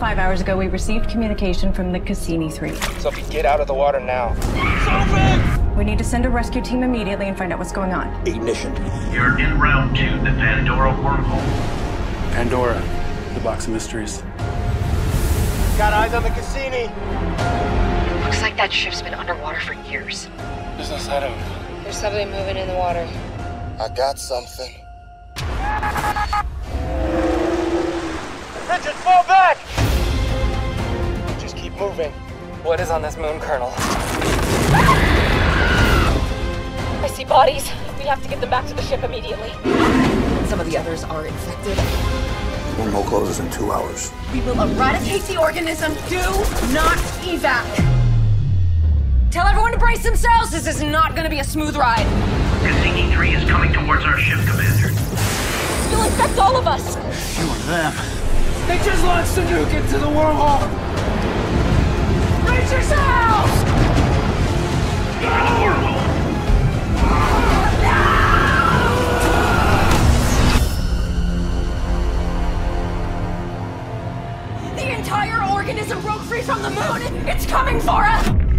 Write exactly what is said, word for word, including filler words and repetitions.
five hours ago, we received communication from the Cassini three. Sophie, get out of the water now. It's open! We need to send a rescue team immediately and find out what's going on. Ignition. You're en route to the Pandora wormhole. Pandora, the box of mysteries. Got eyes on the Cassini. Looks like that ship's been underwater for years. There's no sign of it. There's somebody moving in the water. I got something. Engines, fall back! Just keep moving. What is on this moon, Colonel? I see bodies. We have to get them back to the ship immediately. Some of the others are infected. The wormhole closes in two hours. We will eradicate the organism. Do not evac. Tell everyone to brace themselves. This is not going to be a smooth ride. Cassini three is coming towards our ship, Commander. You'll infect all of us. You and them. They just launched a nuke into the wormhole. Brace yourselves! Into the wormhole. No! The entire organism broke free from the moon. It's coming for us.